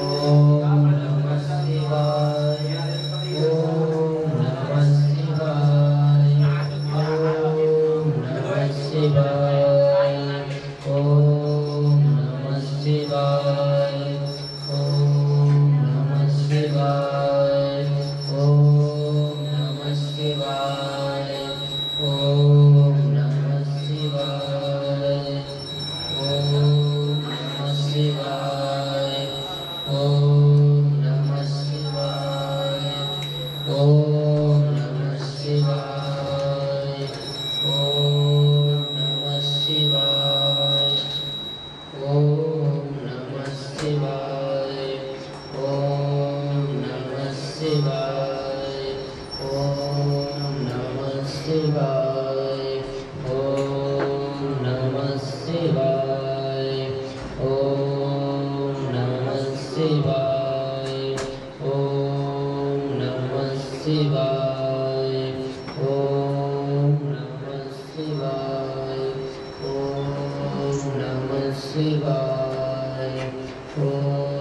Om Namah Shivaya.